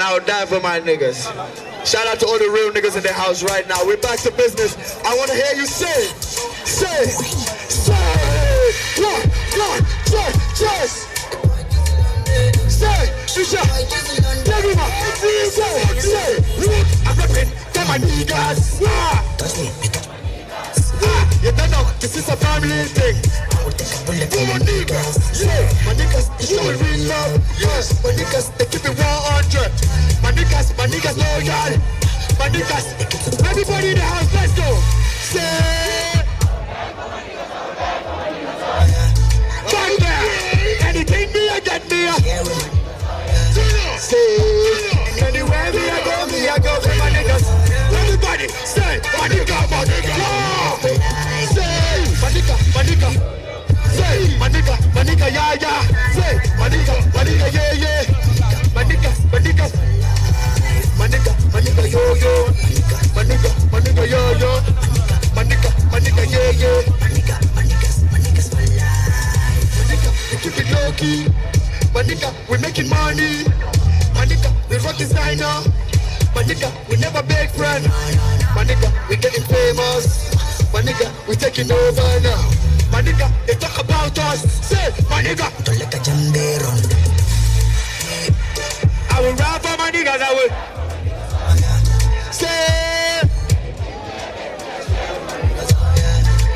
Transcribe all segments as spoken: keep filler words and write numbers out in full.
and I'll die for my niggas. Shout out to all the real niggas in the house right now. We're back to business. I want to hear you say, say, say, what, what, say, say, say, say, everybody in the house, let's go. Say, back there. Anything me, I get me. Say, anywhere me, I go, me, I go with my niggas. Everybody, say, my nigga, my nigga. Say, my nigga, my nigga. Say, my nigga, my nigga, yeah, yeah. Say, my nigga, my nigga, yeah, yeah. My nigga, my nigga. My nigga, my nigga, yo, yo. My nigga, my nigga, yo, yo. My nigga, my nigga, yeah, yeah. My nigga, my niggas, my niggas, my life. My nigga, we keep it low key. My nigga, we making money. My nigga, we rock designer. My nigga, we never beg friend. My nigga, we getting famous. My nigga, we taking over now. My nigga, they talk about us. Say, my nigga, don't let a jambero. I will rap for my niggas, I will. Say,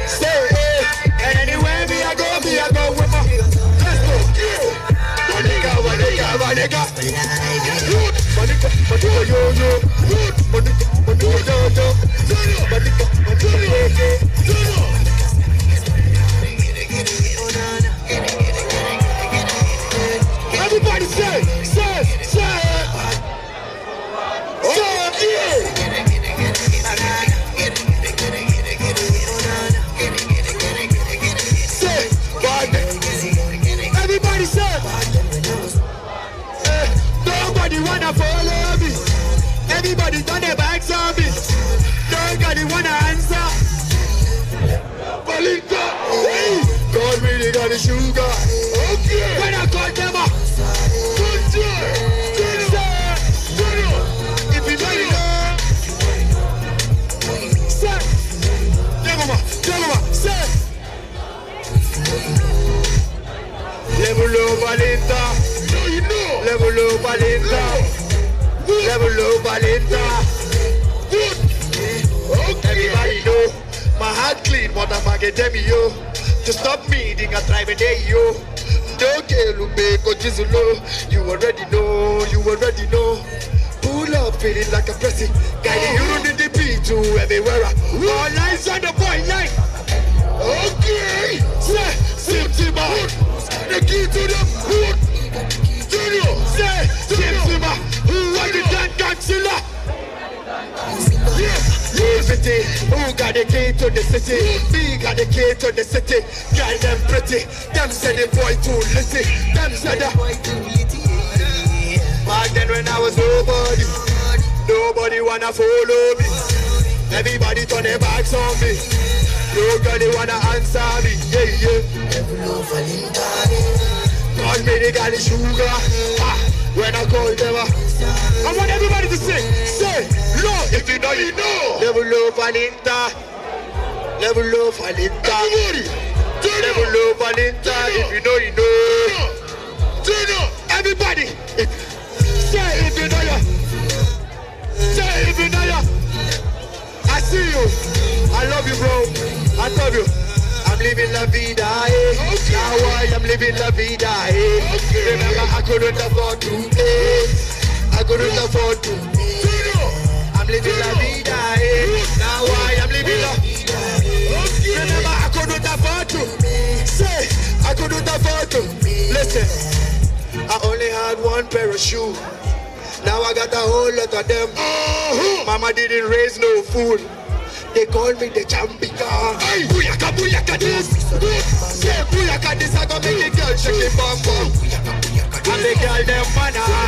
say, and anywhere me I go, me I go with my. Let's go. My nigga, my nigga, my nigga. My nigga, my nigga, yo yo. My nigga, my nigga, yo yo. My nigga, my nigga, yo yo. Everybody say, say, say. Follow me. Everybody turn their backs on me. Nobody wanna answer. Balinka, hey. God really got the sugar. Okay. When I call them up, good job. Good job. Good job. If you don't know, say. Demoma, demoma, say. Level up, Balinka. No, you know. Level up, Balinka. Level low, Valenta. Good. Okay. Everybody know my heart clean, motherfucker. Demi yo. To stop me, ding a drive a day yo. Don't care, Lumeko Jizulo. You already know, you already know. Pull up, feeling like a pressing. Guiding you to the D P to everywhere. All lines on the point line. Okay. Say, Simpson, the key to the hood. Junior, say, Simpson. What the done Godzilla? Yes, liberty. Who got the key to the city? Me got the key to the city. Got them pretty. Them said the boy too litty. Them said the boy too litty. Back then when I was nobody, nobody wanna follow me. Everybody turn their backs on me. Nobody wanna answer me. Yeah, yeah. Call me the guy the sugar. Ah. When I call them up, I want everybody to sing. Say, low, if you know, you know. Level low, Valinta. Level low, Valinta. Level low, Valinta. If you know, you know. Everybody. Say, if you know, you say, if you know, you I see you. I love you, bro. I love you. I'm living la vida, eh? Okay. Now I am living la vida, eh? Okay. Remember I couldn't afford to, eh? I couldn't afford to, eh? I'm living la vida, eh? Now I am living la vida, okay. Remember I couldn't afford to, say, I couldn't afford to. Listen, I only had one pair of shoes. Now I got a whole lot of them. Uh-huh. Mama didn't raise no fool. They call me the champion. Hey, booyaka, booyaka this. Yeah, booyaka this. I gon' make the girl shake the bum bum. I make girl them banana.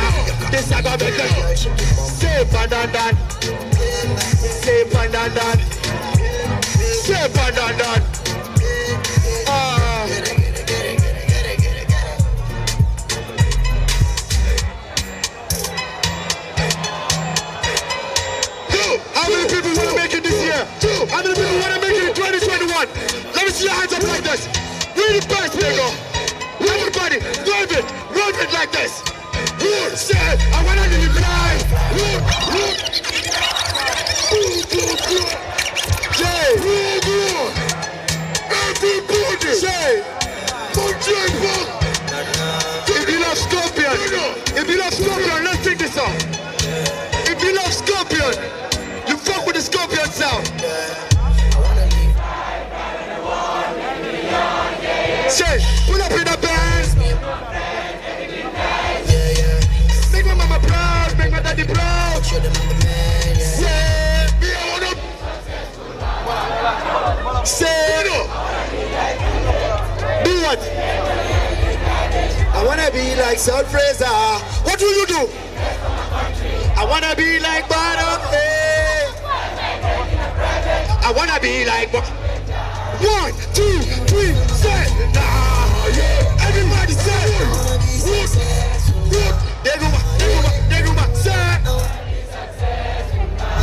This I gon' make the girl shake the bum. Say banana, say banana, say banana. Ah. pass. Really pass, nigga. Everybody, move it. Move it like this. Who said I wanna live life? Who, who? Who, who, Jay. Who, who? Everybody. Jay. Monday, fuck. If you love Scorpion, if you love Scorpion, let's take this out. If you love Scorpion, you fuck with the Scorpion sound. Say, pull up in the band. Make my mama proud, make my daddy proud. Say, me I wanna be successful. Say, do what? I wanna be like Salt Fraser. What will you do? I wanna be like Bottom. Hey. I wanna be like one, two, three, say, nah, yeah. Everybody say, what, what, they do what, they do what, they do what, say.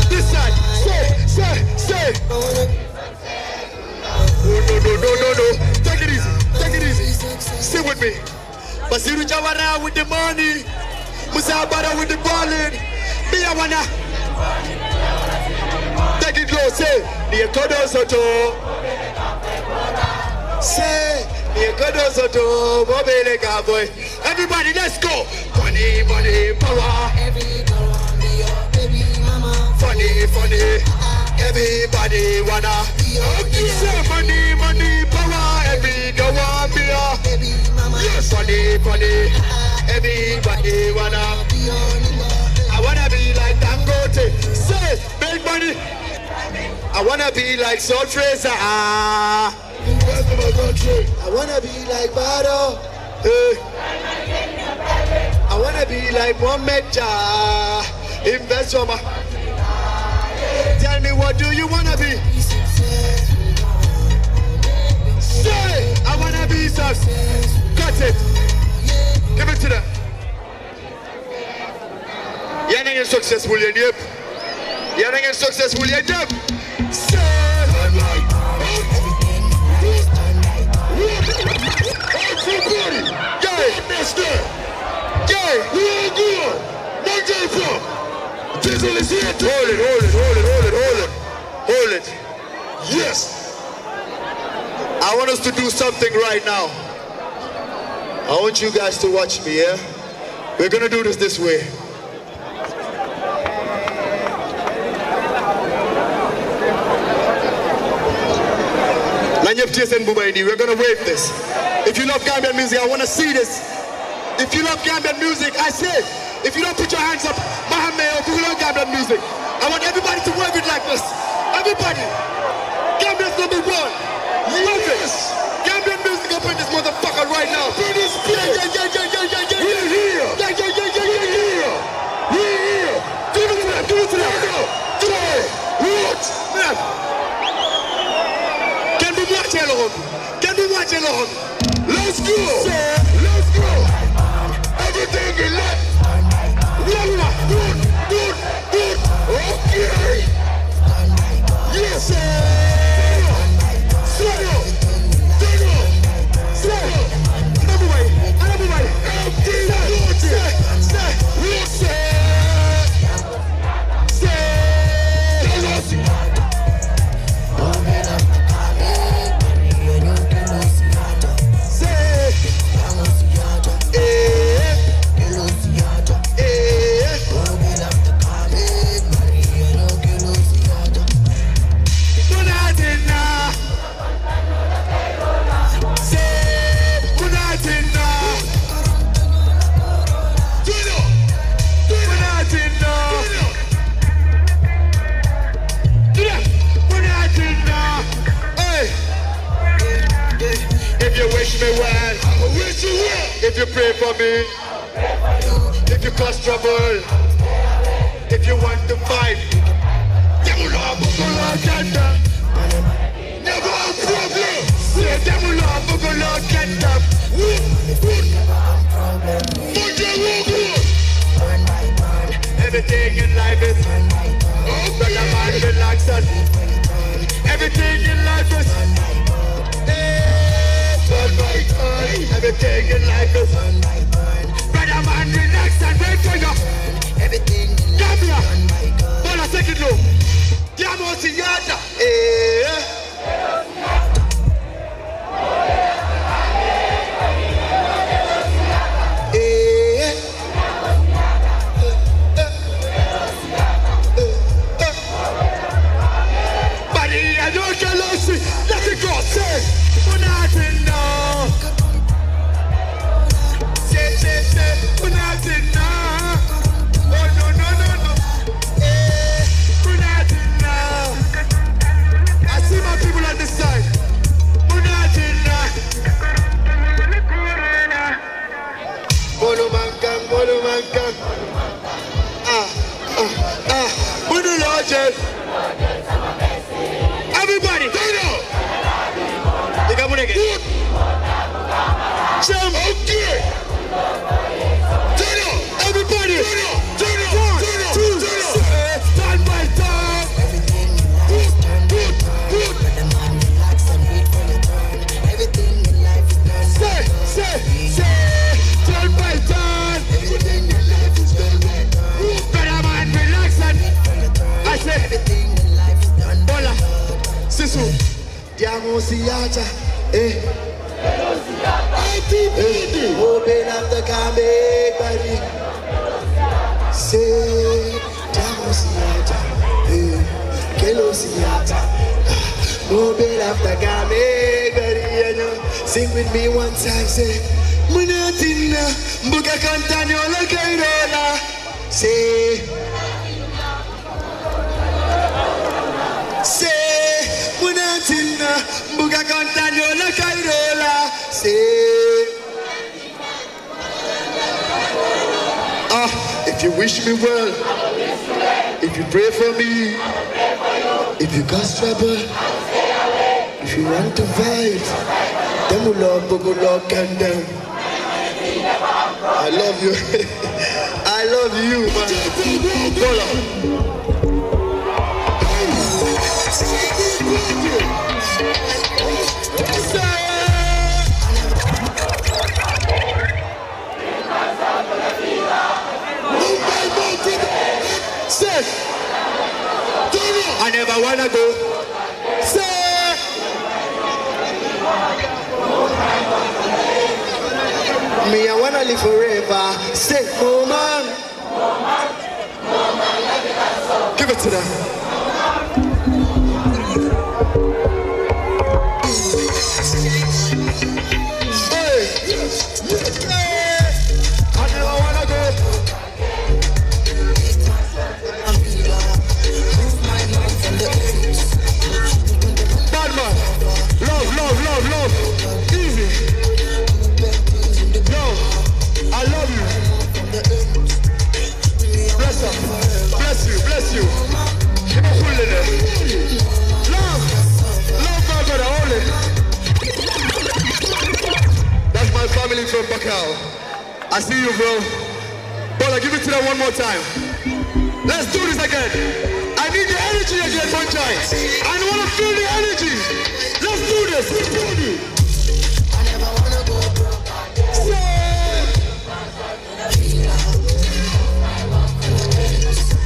This side, say, say, say. No, no, no, no, no, no. Take it easy, take it easy. Stay with me. Basiru Jawara with the money. Musa Abada with the ballin. Me, I wanna. Take it low, say. The Ekodo Soto. Say, everybody, let's go. Money, money, power. Everyone be your baby mama. Funny, funny. Everybody wanna be your baby. Say, money, money, power. Everyone be your baby mama. Yes, funny, funny. Everybody wanna be your number. I wanna be like Dangote. Say, make money. I wanna be like Salt Fraser. I wanna be like Bado. Hey. I wanna be like Mohammed Jah. Invest for my. Tell me, what do you wanna be? Say, I wanna be successful. Cut it. Give it to them. You're not successful, you're not. You're not successful, you're not. Say. Hold it, hold it, hold it, hold it, hold it, hold it. Yes. I want us to do something right now. I want you guys to watch me, yeah? We're gonna do this this way. We're gonna wave this. If you love Gambian music, I wanna see this. If you love Gambian music, I say. If you don't put your hands up, Mohammed or Google Gambian music, I want everybody to wave it like this. Everybody, Gambian's number one. Love it. Gambian music up in this motherfucker right now. We're here. We're here. We're here. We're here. Give it to them. Give it to them. Do it. What? Can we watch along? Can we watch along? Let's go. Let's go. Everything is left. Yalla, good, good, good, okay. Yes, sir. Slow down, slow down, slow down. Another way, another way. Empty, good, say, say, yes, sir. Say, tell us. Say, eh. If you pray for me, if you cause trouble, if you want to fight, devil love, Bugolo Kenda. Never a problem. Say devil love, Bugolo Kenda. Everything in life is better man relaxed. Everything in life is. take it like a sun. Brother man, relax and wait for you. Everything in life is done by God. Hold on, take it low. Diamo Siyata. Let it go, say, we're not in now. Say, say, say, we're not in now. Oh, no, no, no, no. Eh, we're not in now. I see my people on this side. We're not in now. Bolo mankang, bolo mankang. Ah, ah, ah. We're the largest. Everybody, go now! You come on again. Jump, okay! Go now! Everybody! Go now! Go now! One, two, three! Turn by turn! Everything in life is done by God. Let the man relax and wait for your turn. Everything in life is done by God. Say, say, say! Turn by turn! Everything in life is done by God. Let the man relax and wait for your turn. I say, everything in life is done by God. Sisu, diamo siyacha, eh? Diamo siyacha, eh? Open up the Gambian body. Say, diamo siyacha, eh? Kelo siyacha. Open up the Gambian body. Sing with me one time, say. Munatina, mbuka kantani ola kairola. Say, say. Munatina, buka kantano la kairola. Say, ah, if you wish me well, if you pray for me, if you cause trouble, if you want to fight, then we love, we love, and them. I love you. I love you, man. Follow. I never wanna go. Say, me I wanna live forever. Say, oh man, give it to them. From Bacau. I see you, bro. Bola, give it to them one more time. Let's do this again. I need the energy again, my child. I want to feel the energy. Let's do this. I never wanna go broke.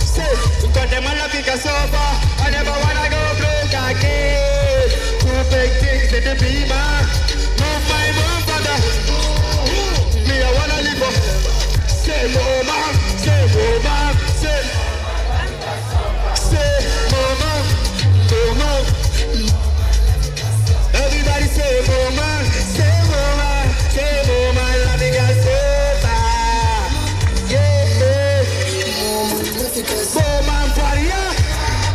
Say, because the man I pick a sofa, I never wanna go broke again. Who big things in the beamer? Move my mom, father. I wanna live up. Say mama, say mama, say, say mama, mama. Everybody say mama, say mama, say mama. Let me get sober. Yeah, yeah. Mama, party,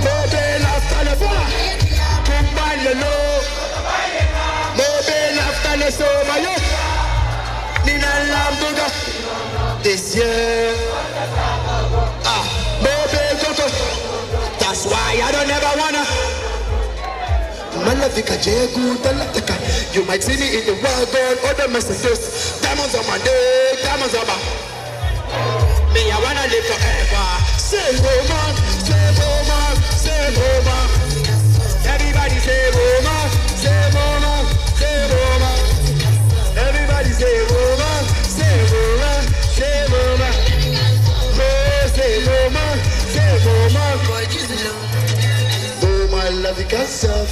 mobile after the bar, combine the love, mobile after the sober, yeah. This year, ah, baby, Coco. That's why I don't ever wanna. Malavika Jegu, Talataka. You might see me in the wild world, other messages. Diamonds on my day, diamonds on my. Me, I wanna live forever. Say, woman, say, woman, say, woman. Everybody say, woman, say, woman, say, woman. Everybody say, woman.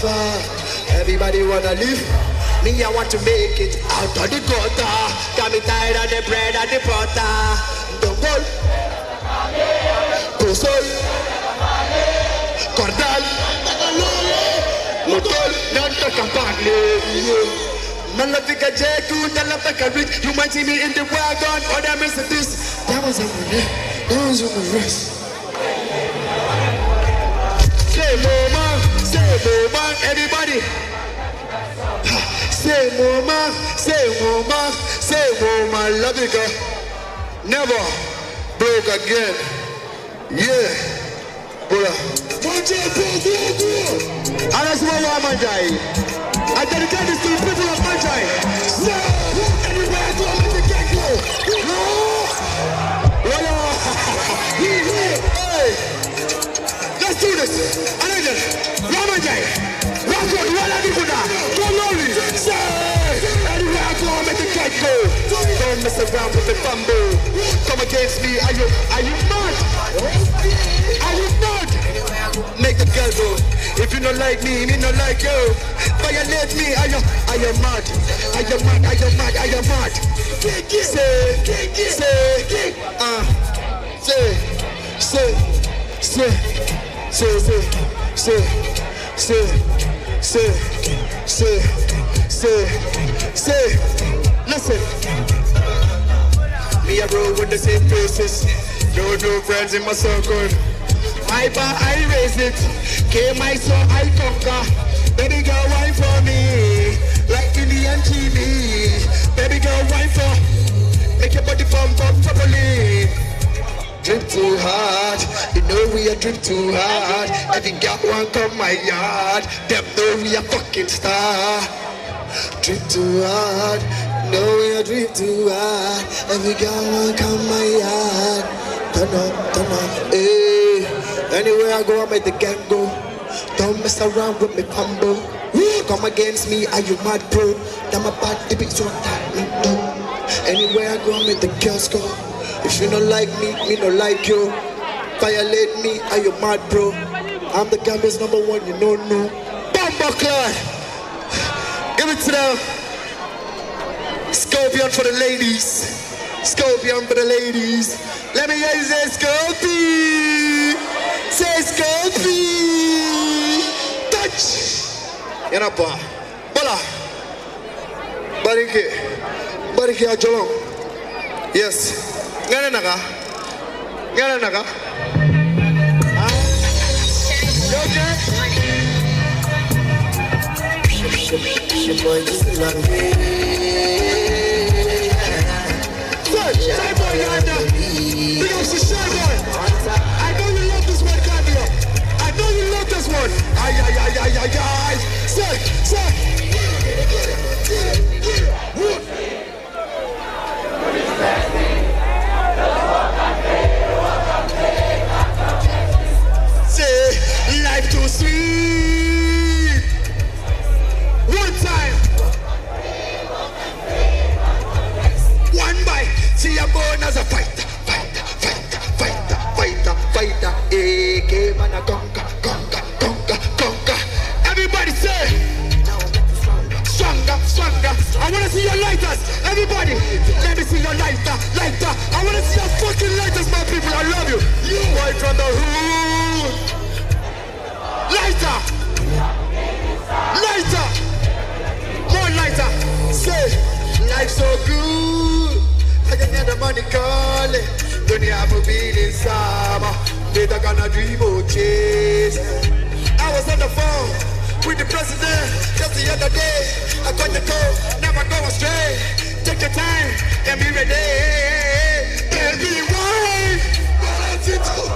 gutter. Everybody wanna live. Me, I want to make it out of the gutter. Got me tired of the bread and the butter. Dangote, Pusso, Cordal, Motol, Nanta Campani. Man, I think I jack you, then I think I reach. You might see me in the wagon, or that means this. That was a minute, that was on the rest. Say more man, say more man, everybody. Say more man, say more man, say more man, love you girl. Never break again. Yeah, brother. I just want one guy. I dedicate this to the people of my time. No, everywhere I go, I'm in the ghetto. No, voila. Hey, let's do this. I like this. Ramajai, Ramajai, voila, Nikuda. Go lonely. Say, everywhere I go, I'm in the ghetto. Don't mess around with the fumble. Come against me, are you, are you mad? Are you mad? Make the girl go. If you don't like me, me don't like you. Violate me, I am, I am mad. I am mad, I am mad, I am mad. Say, say, ah, say, say, say, say, say, say, say, say, say, say. Listen, me a roll with the same faces. No, no friends in my circle. I bar, I raise it. Came I saw, I conquer. Baby girl, wine for me, like Indian T V. Baby girl, wine for, make your body pump pump properly. Drip too hard, you know we are drip too hard. I think got one come my yard, them know we are fucking star. Drip too hard, you know we are drip too hard. I think got one come my yard. Turn up, turn up, eh. Anywhere I go, I make the gang go. Don't mess around with me, humble. Come against me, are you mad, bro? Damn a bad baby, so that me do. Anywhere I go, I'm in the girls go. If you don't like me, me don't like you. Violate me, are you mad, bro? I'm the Gambian's number one, you know, no. Bumble Clan! Give it to them. Scorpion for the ladies. Scorpion for the ladies. Let me hear you say Scorpion! Say Scorpion! Yana pa, bala, bariki, bariki ajolong. Yes, ngana naga, ngana naga. Ah, okay. Good, shy boy yonder. Big up to shy boy. I know you love this one, Gambia. I know you love this one. Ay ay ay ay ay ay. Say, say, get it, get it, get it, get it. What? Say, life too sweet. One time. One bite. See a born as a fighter, fighter, fighter, fighter, fighter, fighter. Hey, game and a conquer, conquer, conquer, conquer. Everybody say, stronger, stronger. I wanna see your lighters, everybody. Let me see your lighter, lighter. I wanna see your fucking lighters, my people. I love you. You boy from the hood. Lighter, lighter, more lighter. Say, life's so good. I can hear the money calling. Don't have a beat in summer. Later gonna dream of chase. I was on the phone with the president, just the other day. I got the call, now I go astray. Take your time, and be ready. Baby, why? Balance it up.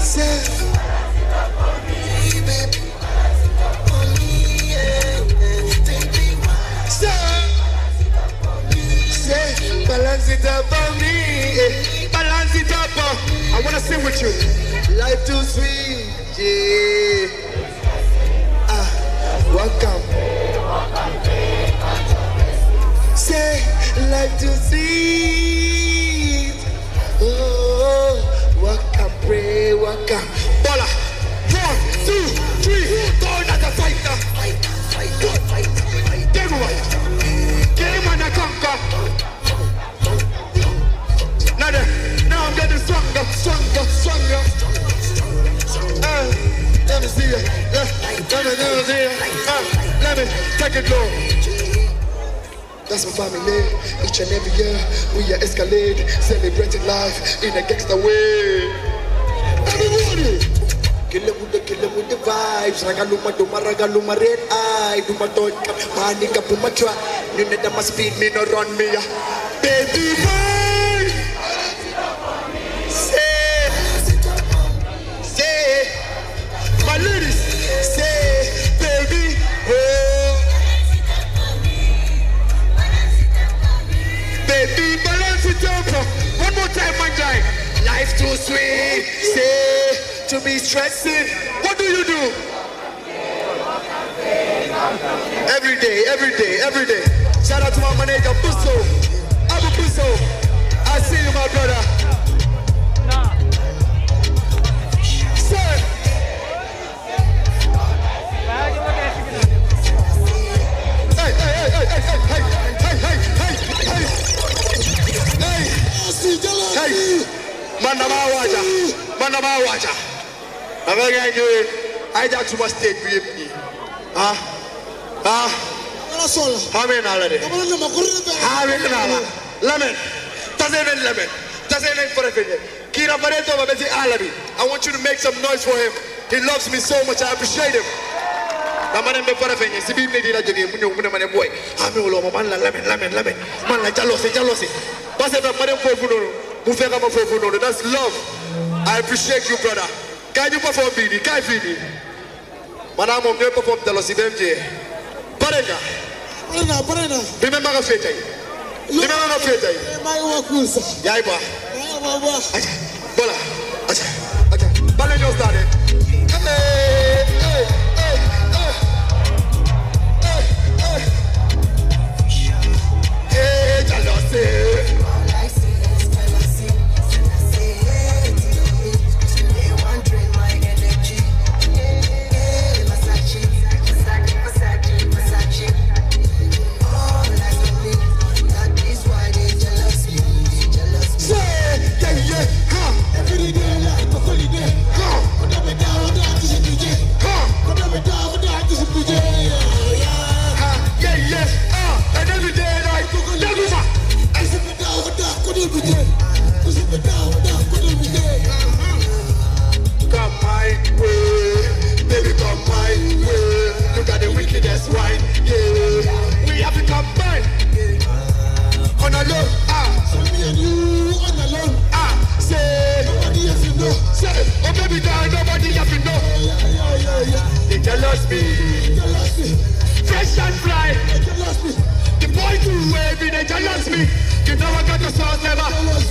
Say, balance it up for me, baby. Balance it up for me, yeah. Baby, why? Say, balance it up for me. Say, balance it up for me, yeah. Balance it up for me. I wanna sing with you. Life too sweet, yeah. Welcome. Say, life to see. Oh, welcome, pray, welcome. Bola. One, two, three. Born as a fighter. let it blow. That's my family. Each and every year we are escalate, celebrating life in a gangster way. Everybody. Kill it with the kill it with the vibes. Ragaluma duma ragaluma red eye. Duma don't come panic up my truck. You need them speed me no run me. Baby boy. Say, say, my ladies. Say, baby boy. Baby balance it up. One more time, my guy. Life too sweet. Say. To be stressing, what do you do? Every day, every day, every day. Shout out to my manager, Pusso. Abu Pusso. I see you, my brother. Sir. Hey, hey, hey, hey, hey, hey, hey, hey, hey, hey, hey, hey, I'm going I got to my state with me. Ah, ah, how many already? How many already? Lemon. Doesn't it lemon? Doesn't it for everything? Kira Barreto, I want you to make some noise for him. He loves me so much. I appreciate him. I'm going to be for everything. See, we need to do it. Boy. I'm going to man lemon, lemon, lemon. Man, like jealousy, jealousy. That's love. I appreciate you, brother. Can you perform Bidi? Can you Bidi? Madame, on peut performer dans le C B M J. Parega. Parena, parena. Remember the fete. Remember the fete. My work rules. Yaiba. Yaiba, yaiba. Acha. Bola. Acha. Acha. Balé nous starter. Hey, hey, hey, hey, hey, hey. Hey, jealousy. Never got the sauce, never.